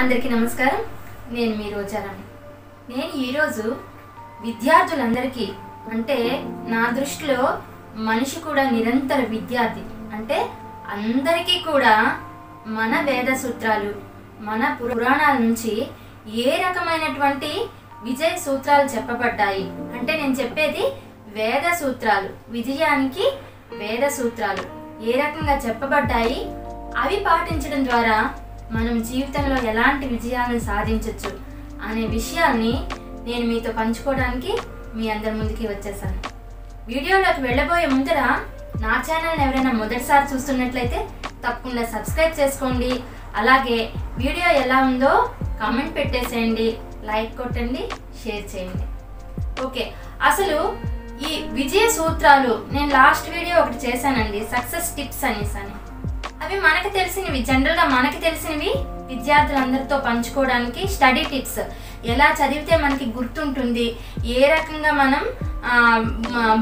अंदर की नमस्कार नैन रोजाराणि विद्यार्थुलंदरिकी अंटे ना दृष्टिलो मनिषि कूडा निरंतर विद्यार्थी अंटे अंदरिकी कूडा मन वेद सूत्रालु मन पुराणाल नुंची ఏ రకమైనటువంటి విజయ సూత్రాలు చెప్పబడ్డాయి అంటే నేను చెప్పేది వేద సూత్రాలు విజయానికి వేద సూత్రాలు ఏ రకంగా చెప్పబడ్డాయి అవి పాటించడం ద్వారా మనం జీవితంలో ఎలాంటి విజయాలను సాధించొచ్చు అనే విషయాన్ని నేను మీతో పంచుకోవడానికి మీ అందరి ముందుకి వచ్చేసాను వీడియోలోకి వెళ్ళబోయే ముందర నా ఛానల్ ఎవరైనా మొదటిసారి చూస్తున్నట్లయితే తప్పకుండా సబ్స్క్రైబ్ చేసుకోండి అలాగే వీడియో ఎలా ఉందో కామెంట్ పెట్టేసేయండి లైక్ కొట్టండి షేర్ చేయండి ఓకే అసలు ఈ విజయ సూత్రాలు నేను లాస్ట్ వీడియో ఒకటి చేశానండి సక్సెస్ టిప్స్ అనేసని అవి మనకు తెలిసినవి జనరల్ గా మనకు తెలిసినవి విద్యార్థులందరితో పంచుకోవడానికి స్టడీ టిప్స్ ఎలా చదివితే మనకి గుర్తుంటుంది ఏ రకంగా మనం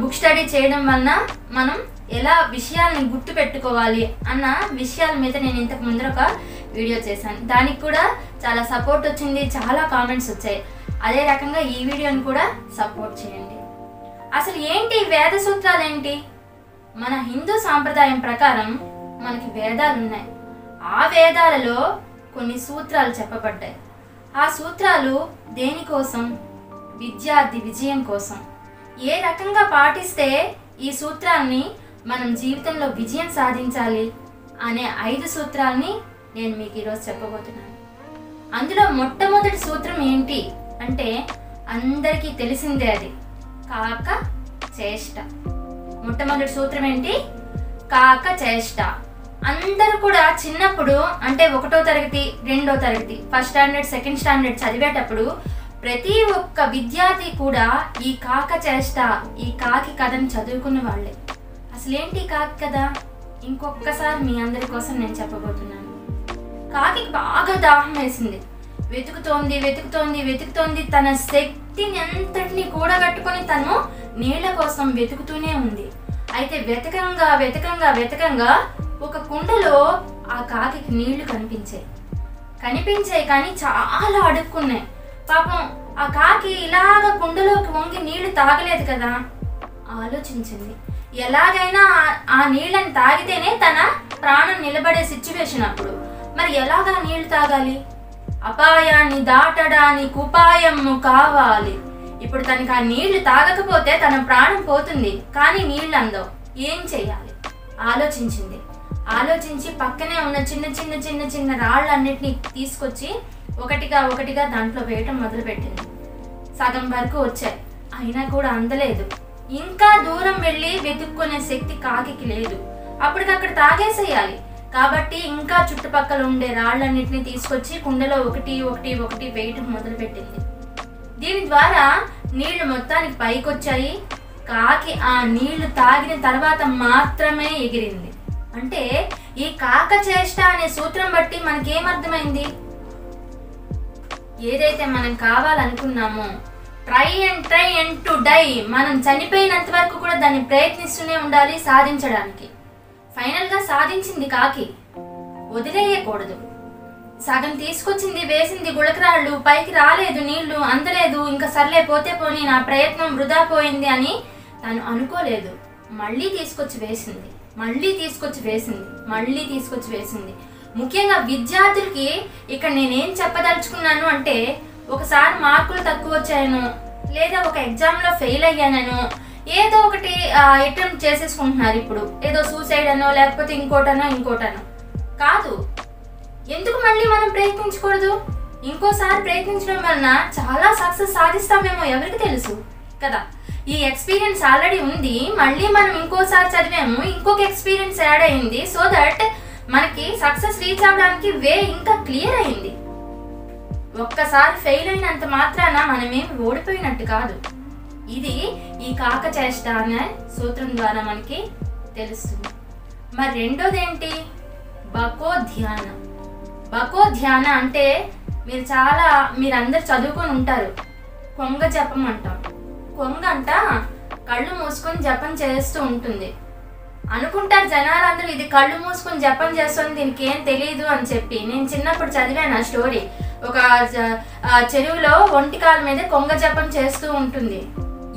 బుక్ స్టడీ చేయడం వలన మనం ఎలా విషయాలను గుర్తు పెట్టుకోవాలి అన్న విషయాల మీద నేను ఇంతకు ముందు ఒక వీడియో చేశాను దానికి కూడా చాలా సపోర్ట్ వచ్చింది చాలా కామెంట్స్ వచ్చాయి అదే రకంగా ఈ వీడియోని కూడా సపోర్ట్ చేయండి అసలు ఏంటి వేద సూత్రాలు ఏంటి మన హిందూ సాంప్రదాయం ప్రకారం మనకి వేదాలు ఉన్నాయి ఆ వేదాలలో కొన్ని సూత్రాలు చెప్పబడ్డాయి ఆ సూత్రాలు దేని కోసం విద్యార్థి విజయం కోసం ఏ రకంగా పాటిస్తే ఈ సూత్రాన్ని మనం జీవితంలో విజయం సాధించాలి అనే 5 సూత్రాలను నేను మీకు ఈ రోజు చెప్పబోతున్నాను అందులో మొట్టమొదటి సూత్రం ఏంటి అంటే అందరికీ తెలిసిందే అది కాక చేష్ట మొట్టమొదటి సూత్రం ఏంటి కాక చేష్ట అందరూ కూడా చిన్నప్పుడు అంటే 1వ తరగతి 2వ తరగతి ఫస్ట్ స్టాండర్డ్ సెకండ్ స్టాండర్డ్ చదివేటప్పుడు ప్రతి ఒక్క విద్యార్థి కూడా ఈ కాక చేష్ట ఈ కాకి కథను చదువుకున్న వాళ్ళే అసలేంటి కాకి కథ ఇంకొకసారి మీ అందరి కోసం నేను చెప్పబోతున్నాను కాకి బాగా దాహం వేసింది వెతుకుతోంది వెతుకుతోంది వెతుకుతోంది తన శక్తిని అంతటిని కూడగట్టుకొని తను నీళ్ల కోసం వెతుకుతూనే ఉంది అయితే వెతకంగా వెతకంగా వెతకంగా ఒక కుండలో ఆ కాకి నీళ్లు కనిపించాయి కానీ చాలా అడుక్కున్నాయి పాపం ఆ కాకి ఇలాగ కుండలోకి వంగి నీళ్లు తాగలేదు కదా ఆలోచించింది ఎలాగైనా ఆ నీళ్ళని తాగితేనే తన ప్రాణం నిలబడే సిచ్యువేషన్ అప్పుడు మరి ఎలాగా నీళ్లు తాగాలి అపాయాన్ని దాటడానికి ఉపాయము కావాలి ఇప్పుడు తనకి ఆ నీళ్లు తాగకపోతే తన ప్రాణం పోతుంది కానీ నీళ్ళు అందవు ఏం చేయాలి ఆలోచించి పక్కనే ఉన్న చిన్న చిన్న చిన్న చిన్న రాళ్ళన్నిటినీ తీసుకొచ్చి ఒకటిగా దాంట్లో వేయటం మొదలుపెట్టింది సగం వరకు వచ్చాయి అయినా కూడా అందలేదు ఇంకా దూరం వెళ్ళి వెతుక్కునే శక్తి కాకి లేదు అప్పటికక్కడ తాగేసేయాలి కాబట్టి ఇంకా చుట్టుపక్కల ఉండే రాళ్ళన్నింటినీ తీసుకొచ్చి కుండలో ఒకటి వేయటం మొదలుపెట్టింది దీని ద్వారా నీళ్లు మొత్తానికి పైకి వచ్చాయి కాకి ఆ నీళ్లు తాగిన తర్వాత మాత్రమే ఎగిరింది అంటే ఈ కాక చేష్ట అనే సూత్రం బట్టి మనకేమర్థమైంది ఏదైతే మనం కావాలనుకున్నామో ట్రై అండ్ టు డై మనం చనిపోయినంత వరకు కూడా దాన్ని ప్రయత్నిస్తూనే ఉండాలి సాధించడానికి ఫైనల్గా సాధించింది కాకి వదిలేయకూడదు సగం తీసుకొచ్చింది వేసింది గుళకరాళ్ళు పైకి రాలేదు నీళ్లు అందలేదు ఇంకా సర్లే పోతే పోని నా ప్రయత్నం వృధా పోయింది అని తను అనుకోలేదు మళ్ళీ తీసుకొచ్చి వేసింది ముఖ్యంగా విద్యార్థులకి ఇక్కడ నేనేం చెప్పదలుచుకున్నాను అంటే ఒకసారి మార్కులు తక్కువ వచ్చాయను లేదా ఒక ఎగ్జామ్లో ఫెయిల్ అయ్యానను ఏదో ఒకటి అటెంప్ట్ చేసేసుకుంటున్నారు ఇప్పుడు ఏదో సూసైడ్ అనో లేకపోతే ఇంకోటనో కాదు ఎందుకు మళ్ళీ మనం ప్రయత్నించకూడదు ఇంకోసారి ప్రయత్నించడం వలన చాలా సక్సెస్ సాధిస్తామేమో ఎవరికి తెలుసు కదా ఈ ఎక్స్పీరియన్స్ ఆల్రెడీ ఉంది మళ్ళీ మనం ఇంకోసారి చదివాము ఇంకొక ఎక్స్పీరియన్స్ యాడ్ అయింది సో దట్ మనకి సక్సెస్ రీచ్ అవ్వడానికి వే ఇంకా క్లియర్ అయింది ఒక్కసారి ఫెయిల్ అయినంత మాత్రాన మనమేం ఓడిపోయినట్టు కాదు ఇది ఈ కాక చేష్ట అనే సూత్రం ద్వారా మనకి తెలుస్తుంది మరి రెండోదేంటి బకోధ్యాన అంటే మీరందరు చదువుకొని ఉంటారు కొంగ జపం అంటాం కొంగ అంట కళ్ళు మూసుకొని జపం చేస్తూ ఉంటుంది అనుకుంటారు జనాలందరూ ఇది కళ్ళు మూసుకొని జపం చేస్తుంది దీనికి ఏం తెలియదు అని చెప్పి నేను చిన్నప్పుడు చదివాను ఆ స్టోరీ చెరువులో వంటికాల మీద కొంగజపం చేస్తూ ఉంటుంది.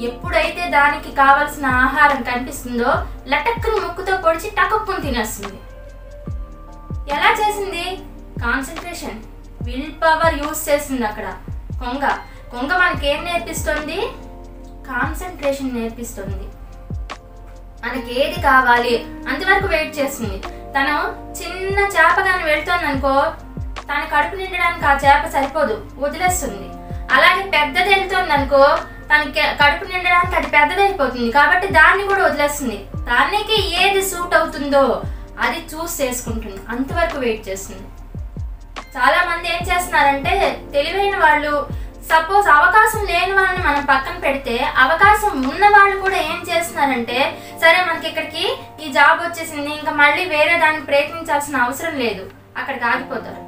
ఎప్పుడైతే దానికి కావాల్సిన ఆహారం కనిపిస్తుందో లటక్కును ముక్కుతో పొడిచి టకప్పును తినేస్తుంది. ఎలా చేసింది? కాన్సన్ట్రేషన్, విల్ పవర్ యూజ్ చేసింది. అక్కడ కొంగ మనకేం నేర్పిస్తుంది? కాన్సన్ట్రేషన్ నేర్పిస్తుంది. మనకి ఏది కావాలి అంతవరకు వెయిట్ చేస్తుంది. తను చిన్న చేపగాని వెళ్తుంది అనుకో, తన కడుపు నిండడానికి ఆ చేప సరిపోదు, వదిలేస్తుంది. అలాగే పెద్దది వెళ్తుంది అనుకో, తనకి కడుపు నిండడానికి అది పెద్దదైపోతుంది కాబట్టి దాన్ని కూడా వదిలేస్తుంది. దానికి ఏది సూట్ అవుతుందో అది చూస్ చేసుకుంటుంది, అంతవరకు వెయిట్ చేస్తుంది. చాలా మంది ఏం చేస్తున్నారంటే, తెలివైన వాళ్ళు సపోజ్ అవకాశం లేని వాళ్ళని మనం పక్కన పెడితే అవకాశం ఉన్న వాళ్ళు కూడా ఏం చేస్తున్నారంటే, సరే మనకి ఇక్కడికి ఈ జాబ్ వచ్చేసింది, ఇంకా మళ్ళీ వేరే దాన్ని ప్రయత్నించాల్సిన అవసరం లేదు, అక్కడికి ఆగిపోతారు.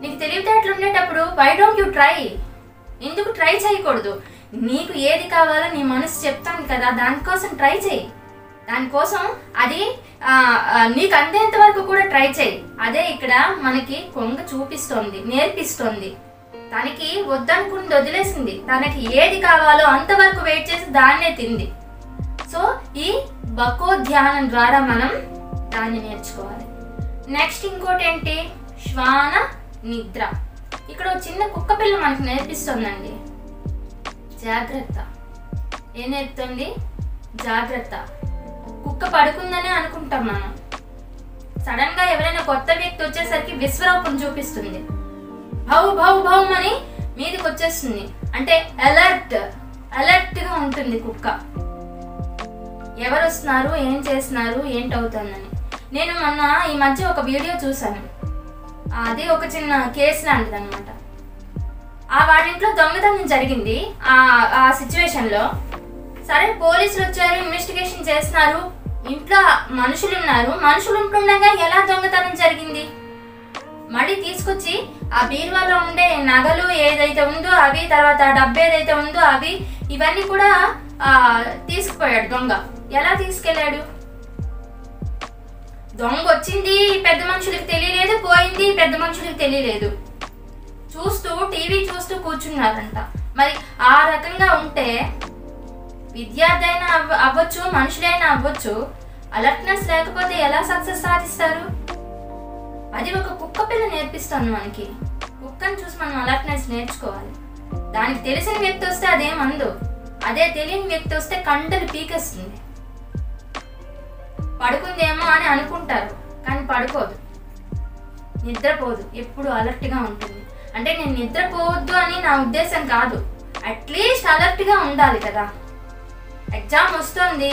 నీకు తెలివితేటలు ఉండేటప్పుడు వై డోంట్ యూ ట్రై? ఎందుకు ట్రై చేయకూడదు? నీకు ఏది కావాలో నీ మనసు చెప్తాను కదా, దానికోసం ట్రై చేయి. దానికోసం అది నీకు అందేంత వరకు కూడా ట్రై చేయి. అదే ఇక్కడ మనకి కొంగ చూపిస్తోంది, నేర్పిస్తోంది. తనకి వద్దనుకుని వదిలేసింది, తనకి ఏది కావాలో అంతవరకు వెయిట్ చేసి దాన్నే తింది. సో ఈ బకోధ్యానం ద్వారా మనం దాన్ని నేర్చుకోవాలి. నెక్స్ట్ ఇంకోటి ఏంటి? శ్వాన నిద్ర. ఇక్కడ చిన్న కుక్క పిల్ల మనకు నేర్పిస్తుందండి జాగ్రత్త. ఏం నేర్పుతుంది? జాగ్రత్త. కుక్క పడుకుందనే అనుకుంటాం మనం, సడన్ గా ఎవరైనా కొత్త వ్యక్తి వచ్చేసరికి విశ్వరూపం చూపిస్తుంది, భౌ భౌ భౌ అని మీదకి వచ్చేస్తుంది. అంటే అలర్ట్ గా ఉంటుంది కుక్క, ఎవరు వస్తున్నారు, ఏం చేస్తున్నారు, ఏంటవుతుందని. నేను మొన్న ఈ మధ్య ఒక వీడియో చూశాను, అది ఒక చిన్న కేసు లాంటిది అనమాట. ఆ వాళ్ళింట్లో దొంగతనం జరిగింది. ఆ సిచ్యువేషన్లో సరే పోలీసులు వచ్చారు, ఇన్వెస్టిగేషన్ చేస్తున్నారు, ఇంట్లో మనుషులు ఉన్నారు. మనుషులు ఉంటుండగా ఎలా దొంగతనం జరిగింది? మళ్ళీ తీసుకొచ్చి ఆ బీరువాలో ఉండే నగలు ఏదైతే ఉందో అవి, తర్వాత డబ్బు ఏదైతే ఉందో అవి, ఇవన్నీ కూడా తీసుకుపోయాడు దొంగ. ఎలా తీసుకెళ్ళాడు? దొంగ వచ్చింది పెద్ద మనుషులకు తెలియలేదు, పోయింది పెద్ద మనుషులకు తెలియలేదు. చూస్తూ టీవీ చూస్తూ కూర్చున్నారంట. మరి ఆ రకంగా ఉంటే విద్యార్థి అయినా అవ్వచ్చు, మనుషులైనా అవ్వచ్చు, అలర్ట్నెస్ లేకపోతే ఎలా సక్సెస్ సాధిస్తారు? అది ఒక కుక్క పిల్ల నేర్పిస్తుంది మనకి. కుక్కను చూసి మనం అలర్ట్నెస్ నేర్చుకోవాలి. దానికి తెలిసిన వ్యక్తి వస్తే అదేమందు, అదే తెలియని వ్యక్తి వస్తే కంటలు పీకేస్తుంది. పడుకుందేమో అని అనుకుంటారు కానీ పడుకోదు, నిద్రపోదు, ఎప్పుడు అలర్ట్గా ఉంటుంది. అంటే నేను నిద్రపోవద్దు అని నా ఉద్దేశం కాదు, అట్లీస్ట్ అలర్ట్గా ఉండాలి కదా. ఎగ్జామ్ వస్తుంది,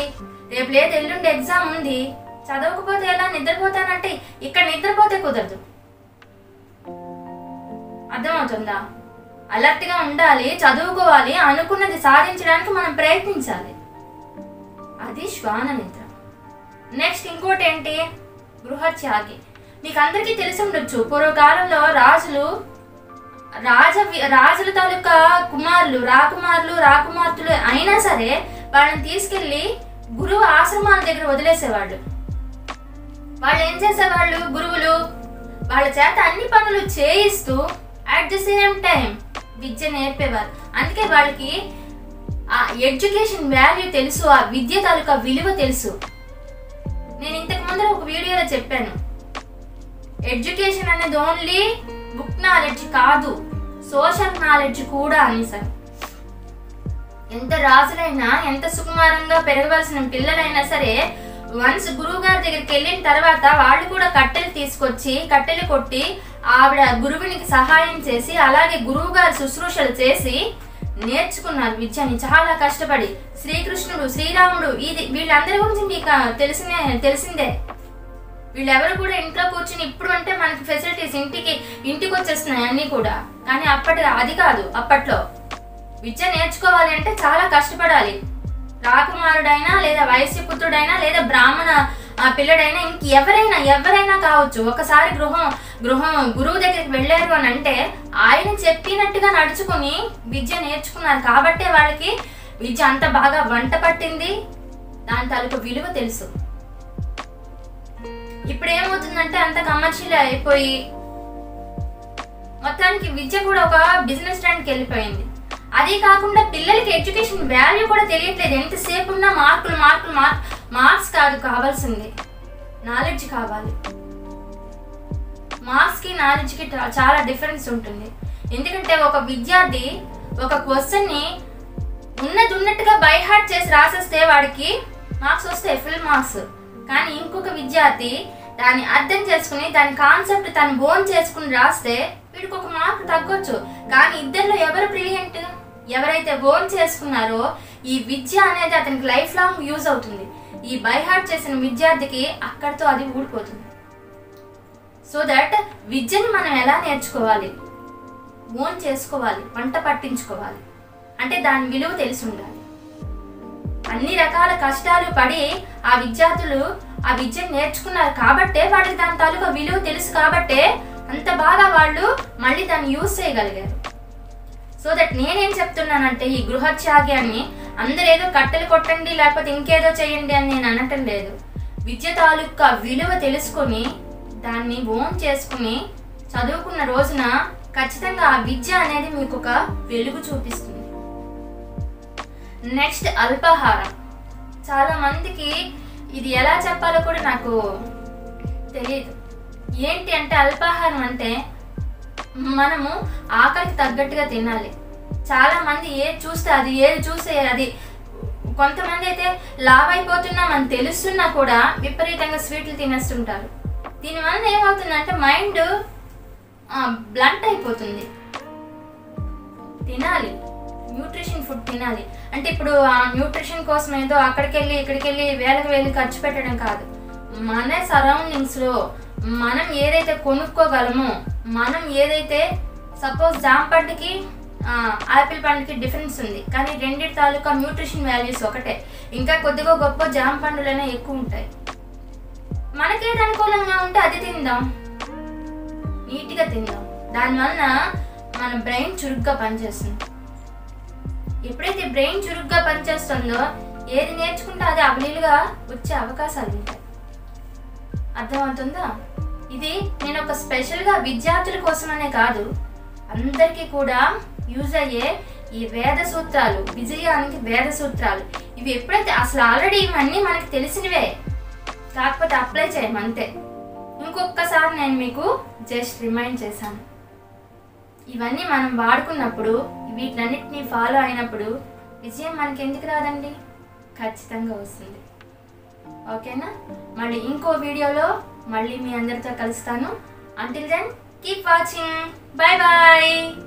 రేపు లేదు ఎల్లుండి ఎగ్జామ్ ఉంది, చదవకపోతే ఎలా నిద్రపోతానంటే ఇక్కడ నిద్రపోతే కుదరదు. అర్థమవుతుందా? అలర్ట్గా ఉండాలి, చదువుకోవాలి, అనుకున్నది సాధించడానికి మనం ప్రయత్నించాలి. అది శ్వాన నిద్ర. నెక్స్ట్ ఇంకోటి ఏంటి? గృహత్యాగి. మీకు అందరికీ తెలిసి ఉండొచ్చు, పూర్వకాలంలో రాజుల తాలూకా కుమారులు, రాకుమార్తెలు అయినా సరే వాళ్ళని తీసుకెళ్ళి గురువు ఆశ్రమాల దగ్గర వదిలేసేవాళ్ళు. వాళ్ళు ఏం చేసేవాళ్ళు? గురువులు వాళ్ళ చేత అన్ని పనులు చేయిస్తూ అట్ ది సేమ్ టైం విద్య నేర్పేవారు. అందుకే వాళ్ళకి ఆ ఎడ్యుకేషన్ వాల్యూ తెలుసు, ఆ విద్య తాలూకా విలువ తెలుసు. నేను ఇంతకు ముందర ఒక వీడియోలో చెప్పాను, ఎడ్యుకేషన్ అనేది ఓన్లీ బుక్ నాలెడ్జ్ కాదు, సోషల్ నాలెడ్జ్ కూడా అని సార్. ఎంత రాజులైనా, ఎంత సుకుమారంగా పెరగవలసిన పిల్లలైనా సరే వన్స్ గురువు గారి దగ్గరికి వెళ్ళిన తర్వాత వాళ్ళు కూడా కట్టెలు తీసుకొచ్చి కట్టెలు కొట్టి ఆవిడ గురువునికి సహాయం చేసి అలాగే గురువు గారి శుశ్రూషలు చేసి నేర్చుకున్నారు విద్యని చాలా కష్టపడి. శ్రీకృష్ణుడు, శ్రీరాముడు, ఇది వీళ్ళందరి గురించి మీకు తెలిసిందే. వీళ్ళెవరు కూడా ఇంట్లో కూర్చుని, ఇప్పుడు అంటే మనకి ఫెసిలిటీస్ ఇంటికి వచ్చేస్తున్నాయి అన్నీ కూడా, కానీ అది కాదు. అప్పట్లో విద్య నేర్చుకోవాలి అంటే చాలా కష్టపడాలి. రాకుమారుడైనా, లేదా వైశ్యపుత్రుడైనా, లేదా బ్రాహ్మణ పిల్లడైనా, ఇంకెవరైనా కావచ్చు, ఒకసారి గృహం గురువు దగ్గరికి వెళ్ళారు అని అంటే ఆయన చెప్పినట్టుగా నడుచుకుని విద్య నేర్చుకున్నారు కాబట్టే వాళ్ళకి విద్య అంత బాగా వంట పట్టింది, దాని తాలూకు విలువ తెలుసు. ఇప్పుడు ఏమవుతుందంటే అంత కమర్షియల్ అయిపోయి మొత్తానికి విద్య కూడా ఒక బిజినెస్ ట్రెండ్కి వెళ్ళిపోయింది. అదే కాకుండా పిల్లలకి ఎడ్యుకేషన్ వాల్యూ కూడా తెలియట్లేదు. ఎంతసేపు ఉన్నా మార్కులు మార్కులు మార్క్స్ కాదు కావాల్సింది, నాలెడ్జ్ కావాలి. మార్క్స్కి నాలెడ్జ్కి చాలా డిఫరెన్స్ ఉంటుంది. ఎందుకంటే ఒక విద్యార్థి ఒక క్వశ్చన్ని ఉన్నది ఉన్నట్టుగా బై హార్ట్ చేసి రాసేస్తే వాడికి మార్క్స్ వస్తాయి, ఫుల్ మార్క్స్. కానీ ఇంకొక విద్యార్థి దాన్ని అర్థం చేసుకుని దాని కాన్సెప్ట్ తను బోన్ చేసుకుని రాస్తే వీడికి ఒక మార్క్ తగ్గొచ్చు. కానీ ఇద్దరిలో ఎవరు బ్రిలియంట్? ఎవరైతే బోన్ చేసుకున్నారో ఈ విద్య అనేది అతనికి లైఫ్ లాంగ్ యూజ్ అవుతుంది. ఈ బైహార్ట్ చేసిన విద్యార్థికి అక్కడితో అది ఊడిపోతుంది. సో దట్ విద్యని మనం ఎలా నేర్చుకోవాలి? బోన్ చేసుకోవాలి, వంట పట్టించుకోవాలి. అంటే దాని విలువ తెలిసి ఉండాలి. అన్ని రకాల కష్టాలు పడి ఆ విద్యార్థులు ఆ విద్యను నేర్చుకున్నారు కాబట్టే, వాటికి దాని తాలూకా విలువ తెలుసు కాబట్టే అంత బాగా వాళ్ళు మళ్ళీ దాన్ని యూజ్ చేయగలిగారు. సో దట్ నేనేం చెప్తున్నానంటే, ఈ గృహత్యాగాన్ని అందరూ ఏదో కట్టెలు కొట్టండి లేకపోతే ఇంకేదో చేయండి అని నేను అనటం లేదు. విద్య తాలూకా విలువ తెలుసుకొని దాన్ని ఓన్ చేసుకుని చదువుకున్న రోజున ఖచ్చితంగా ఆ విద్య అనేది మీకు ఒక వెలుగు చూపిస్తుంది. నెక్స్ట్, అల్పాహారం. చాలామందికి ఇది ఎలా చెప్పాలో కూడా నాకు తెలియదు. ఏంటి అంటే, అల్పాహారం అంటే మనము ఆకలికి తగ్గట్టుగా తినాలి. చాలామంది ఏది చూస్తే అది, ఏది చూస్తే అది. కొంతమంది అయితే లావ్ అయిపోతున్నామని తెలుస్తున్నా కూడా విపరీతంగా స్వీట్లు తినేస్తుంటారు. దీనివల్ల ఏమవుతుందంటే మైండ్ బ్లంట్ అయిపోతుంది. తినాలి, న్యూట్రిషన్ ఫుడ్ తినాలి. అంటే ఇప్పుడు ఆ న్యూట్రిషన్ కోసం ఏదో అక్కడికి వెళ్ళి ఇక్కడికి వెళ్ళి వేలకు వేలు ఖర్చు పెట్టడం కాదు. మన సరౌండింగ్స్లో మనం ఏదైతే కొనుక్కోగలమో, మనం ఏదైతే సపోజ్ జామ పండుకి ఆపిల్ పండుకి డిఫరెన్స్ ఉంది, కానీ రెండింటి తాలూకా న్యూట్రిషన్ వాల్యూస్ ఒకటే. ఇంకా కొద్దిగా గొప్ప జామ పండులనే ఎక్కువ ఉంటాయి. మనకేది అనుకూలంగా ఉంటే అది తిందాం, నీట్గా తిందాం. దానివల్ల మన బ్రెయిన్ చురుగ్గా పనిచేస్తుంది. ఎప్పుడైతే బ్రెయిన్ చురుగ్గా పనిచేస్తుందో ఏది నేర్చుకుంటే అది అవలీలుగా వచ్చే అవకాశాలు ఉంటాయి. అర్థమవుతుందా? ఇది నేను ఒక స్పెషల్గా విద్యార్థుల కోసమనే కాదు, అందరికీ కూడా యూజ్ అయ్యే ఈ వేద సూత్రాలు, విజయానికి వేద సూత్రాలు. ఇవి ఎప్పుడైతే అసలు ఆల్రెడీ ఇవన్నీ మనకు తెలిసినవే, కాకపోతే అప్లై చేయమంతే. ఇంకొకసారి నేను మీకు జస్ట్ రిమైండ్ చేశాను. ఇవన్నీ మనం వాడుకున్నప్పుడు, వీటన్నిటిని ఫాలో అయినప్పుడు విజయం మనకి ఎందుకు రాదండి? ఖచ్చితంగా వస్తుంది. ఓకేనా? మళ్ళీ ఇంకో వీడియోలో మళ్ళీ మీ అందరితో కలుస్తాను. Until then keep watching. Bye bye.